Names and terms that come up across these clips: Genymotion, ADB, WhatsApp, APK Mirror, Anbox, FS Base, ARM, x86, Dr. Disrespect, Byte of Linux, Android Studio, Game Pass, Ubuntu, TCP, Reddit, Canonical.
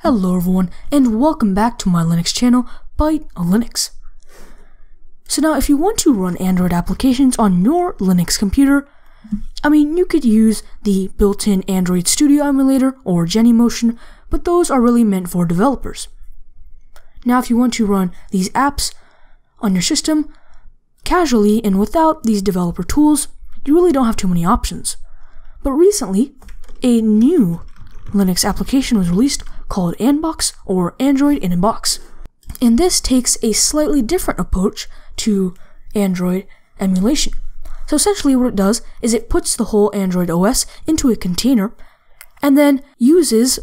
Hello everyone, and welcome back to my Linux channel, Byte of Linux. So now if you want to run Android applications on your Linux computer, you could use the built-in Android Studio emulator or Genymotion, but those are really meant for developers. Now if you want to run these apps on your system casually and without these developer tools, you really don't have too many options. But recently, a new Linux application was released called Anbox, or Android in a Box. And this takes a slightly different approach to Android emulation. So essentially what it does is it puts the whole Android OS into a container and then uses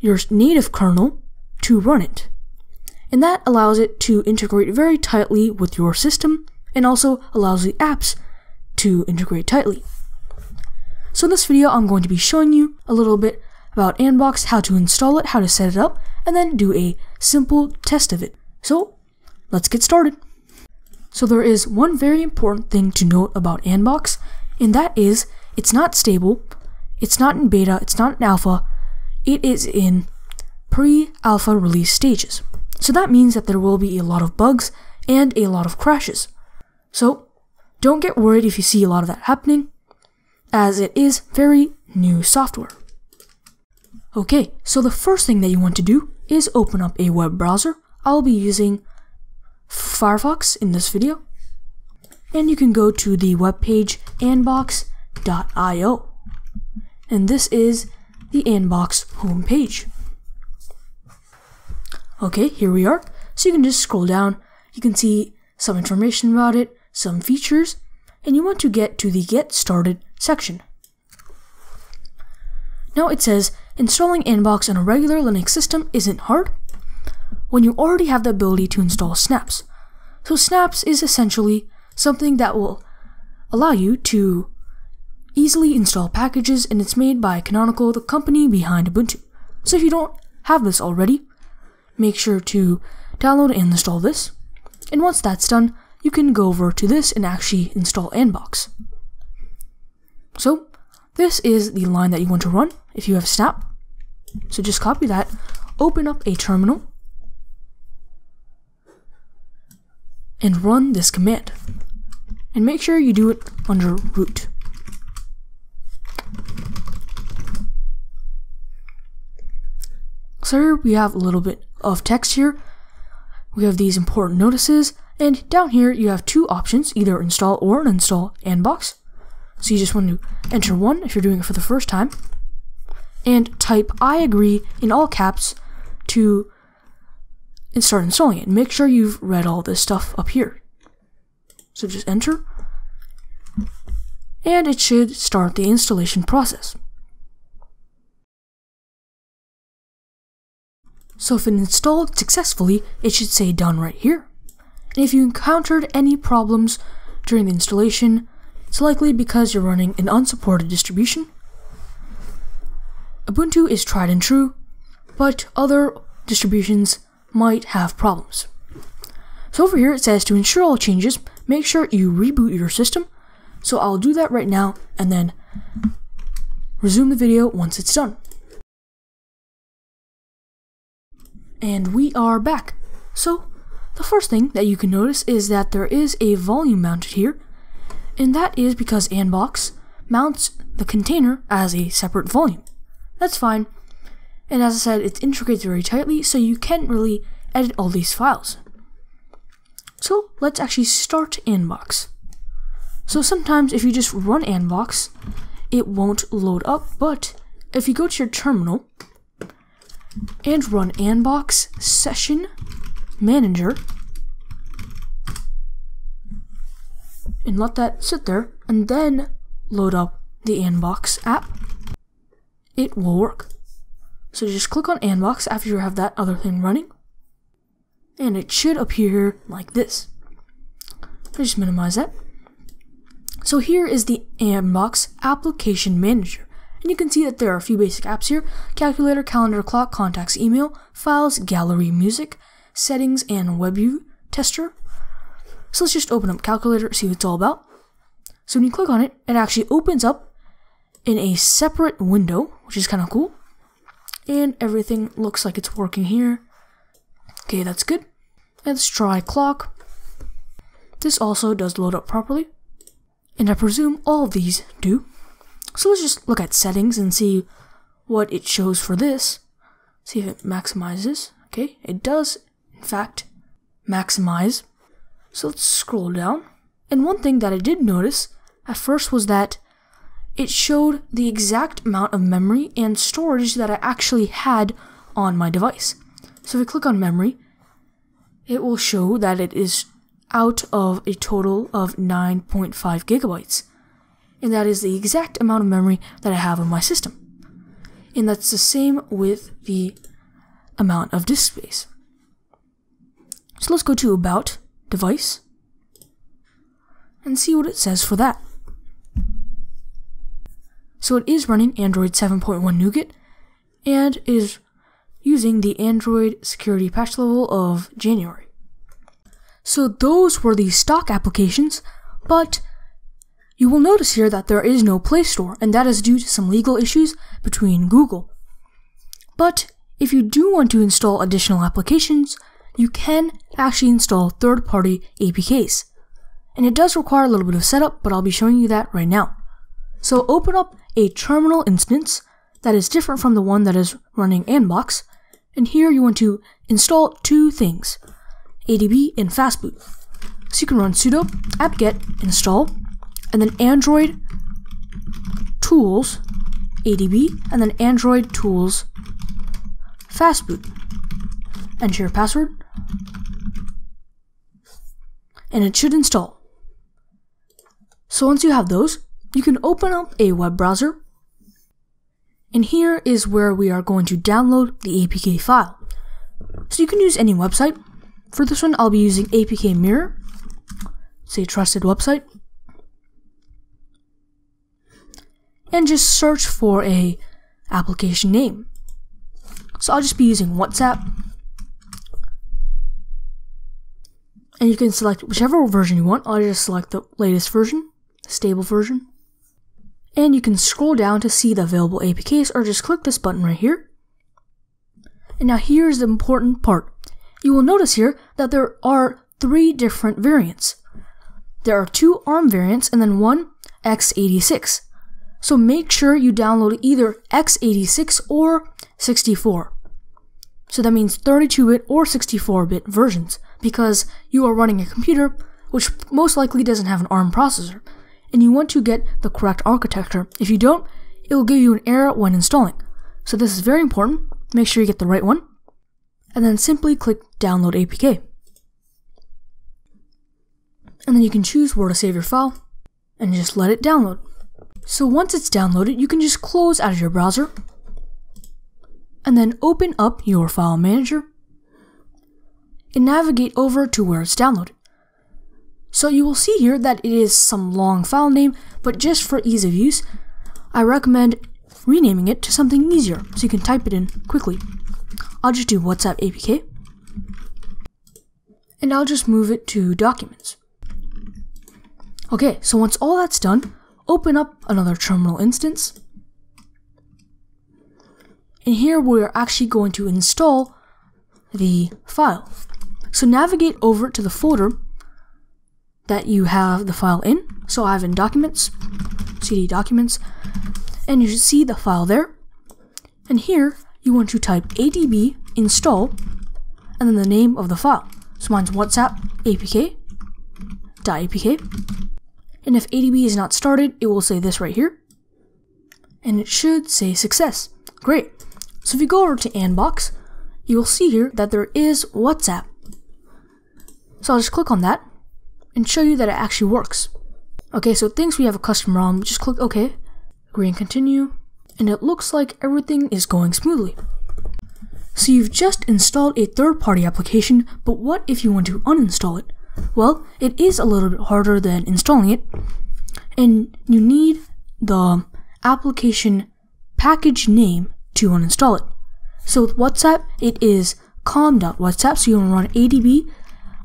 your native kernel to run it. And that allows it to integrate very tightly with your system and also allows the apps to integrate tightly. So in this video, I'm going to be showing you a little bit about Anbox, how to install it, how to set it up, and then do a simple test of it. So let's get started. So there is one very important thing to note about Anbox, and that is it's not stable, it's not in beta, it's not in alpha, it is in pre-alpha release stages. So that means that there will be a lot of bugs and a lot of crashes. So don't get worried if you see a lot of that happening, as it is very new software. Okay, so the first thing that you want to do is open up a web browser. I'll be using Firefox in this video. And you can go to the webpage anbox.io. And this is the Anbox homepage. Okay, here we are. So you can just scroll down, you can see some information about it, some features, and you want to get to the Get Started section. Now it says, installing Anbox on a regular Linux system isn't hard when you already have the ability to install snaps. So snaps is essentially something that will allow you to easily install packages, and it's made by Canonical, the company behind Ubuntu. So if you don't have this already, make sure to download and install this, and once that's done, you can go over to this and actually install Anbox. So this is the line that you want to run if you have snap. So just copy that, open up a terminal, and run this command. And make sure you do it under root. So here we have a little bit of text here. We have these important notices, and down here you have two options, either install or uninstall Anbox. So you just want to enter one if you're doing it for the first time, and type I agree in all caps to start installing it. Make sure you've read all this stuff up here. So just enter, and it should start the installation process. So if it installed successfully, it should say done right here. And if you encountered any problems during the installation, it's likely because you're running an unsupported distribution. Ubuntu is tried and true, but other distributions might have problems. So over here it says to ensure all changes, make sure you reboot your system. So I'll do that right now and then resume the video once it's done. And we are back. So the first thing that you can notice is that there is a volume mounted here, and that is because Anbox mounts the container as a separate volume. That's fine, and as I said, it integrates very tightly, so you can't really edit all these files. So let's actually start Anbox. So sometimes if you just run Anbox, it won't load up, but if you go to your terminal and run Anbox session manager and let that sit there, and then load up the Anbox app, it will work. So just click on Anbox after you have that other thing running, and it should appear like this. I'll just minimize that. So here is the Anbox application manager. And you can see that there are a few basic apps here: calculator, calendar, clock, contacts, email, files, gallery, music, settings, and web view tester. So let's just open up Calculator, see what it's all about. So when you click on it, it actually opens up in a separate window, which is kind of cool. And everything looks like it's working here. Okay, that's good. Let's try clock. This also does load up properly. And I presume all of these do. So let's just look at settings and see what it shows for this. See if it maximizes. Okay, it does, in fact, maximize. So let's scroll down. And one thing that I did notice at first was that it showed the exact amount of memory and storage that I actually had on my device. So if we click on memory, it will show that it is out of a total of 9.5 gigabytes. And that is the exact amount of memory that I have on my system. And that's the same with the amount of disk space. So let's go to About, Device, and see what it says for that. So it is running Android 7.1 Nougat, and is using the Android security patch level of January. So those were the stock applications, but you will notice here that there is no Play Store, and that is due to some legal issues between Google. But if you do want to install additional applications, you can actually install third-party APKs. And it does require a little bit of setup, but I'll be showing you that right now. So open up a terminal instance that is different from the one that is running Anbox, and here you want to install two things, ADB and fastboot. So you can run sudo apt-get install, and then Android tools ADB, and then Android tools fastboot. Enter your password, and it should install. So once you have those, you can open up a web browser, and here is where we are going to download the APK file. So you can use any website. For this one, I'll be using APK Mirror. It's a trusted website. And just search for a application name. So I'll just be using WhatsApp. And you can select whichever version you want. I'll just select the latest version, stable version. And you can scroll down to see the available APKs, or just click this button right here. And now here's the important part. You will notice here that there are three different variants. There are two ARM variants and then one x86. So make sure you download either x86 or 64. So that means 32-bit or 64-bit versions, because you are running a computer which most likely doesn't have an ARM processor, and you want to get the correct architecture. If you don't, it will give you an error when installing. So this is very important. Make sure you get the right one, and then simply click Download APK. And then you can choose where to save your file, and just let it download. So once it's downloaded, you can just close out of your browser, and then open up your file manager, and navigate over to where it's downloaded. So you will see here that it is some long file name, but just for ease of use, I recommend renaming it to something easier, so you can type it in quickly. I'll just do WhatsApp APK, and I'll just move it to Documents. Okay, so once all that's done, open up another terminal instance, and here we're actually going to install the file. So navigate over to the folder that you have the file in. So I have in Documents, CD Documents, and you should see the file there. And here you want to type adb install, and then the name of the file. So mine's WhatsApp apk.apk. And if adb is not started, it will say this right here. And it should say success. Great. So if you go over to Anbox, you will see here that there is WhatsApp. So I'll just click on that and show you that it actually works. Okay, so it thinks we have a custom ROM. Just click OK, agree and continue. And it looks like everything is going smoothly. So you've just installed a third-party application, but what if you want to uninstall it? Well, it is a little bit harder than installing it, and you need the application package name to uninstall it. So with WhatsApp, it is com.whatsapp, so you want to run adb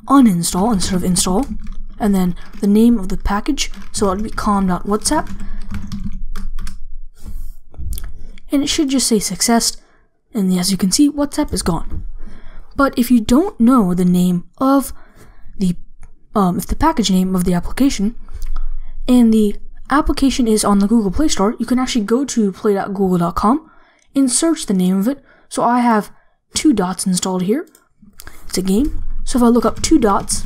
uninstall instead of install, and then the name of the package, so it'll be com.whatsapp, and it should just say success, and as you can see, WhatsApp is gone. But if you don't know the name of the if the package name of the application, and the application is on the Google Play Store, you can actually go to play.google.com and search the name of it. So I have Two Dots installed here. It's a game. So if I look up Two Dots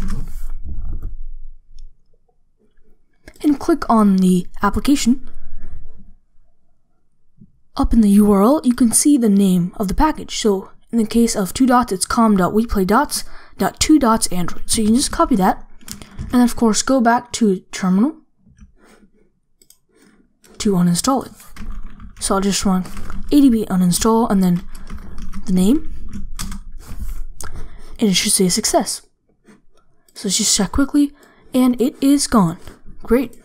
and click on the application, up in the URL you can see the name of the package. So in the case of Two Dots, it's com.weplaydots.2dotsandroid. So you can just copy that, and then of course go back to terminal to uninstall it. So I'll just run adb uninstall and then the name, and it should say success. So let's just check quickly, and it is gone. Great.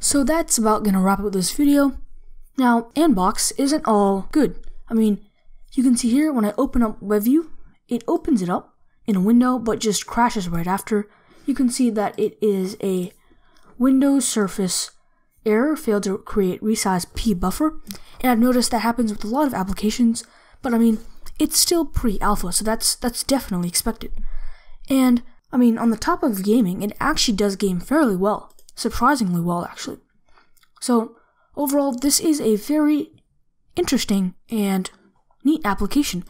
So that's about gonna wrap up this video. Now, Anbox isn't all good. I mean, you can see here when I open up WebView, it opens it up in a window but just crashes right after. You can see that it is a Windows Surface error, failed to create resize p buffer, and I've noticed that happens with a lot of applications, but I mean, it's still pre-alpha, so that's definitely expected. And I mean, on the top of gaming, it actually does game fairly well, surprisingly well actually. So overall, this is a very interesting and neat application.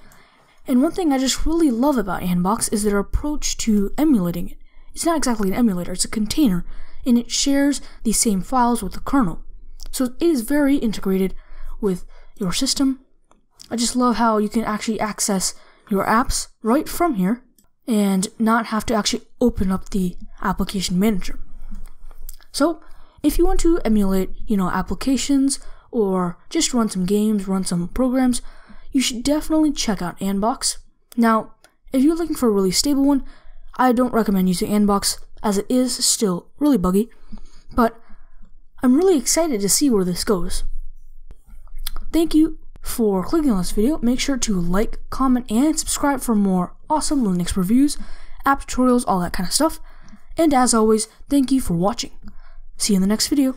And one thing I just really love about Anbox is their approach to emulating it. It's not exactly an emulator, it's a container, and it shares the same files with the kernel. So it is very integrated with your system. I just love how you can actually access your apps right from here and not have to actually open up the application manager. So if you want to emulate, you know, applications or just run some games, run some programs, you should definitely check out Anbox. Now, if you're looking for a really stable one, I don't recommend using Anbox, as it is still really buggy, but I'm really excited to see where this goes. Thank you for clicking on this video. Make sure to like, comment, and subscribe for more awesome Linux reviews, app tutorials, all that kind of stuff. And as always, thank you for watching. See you in the next video.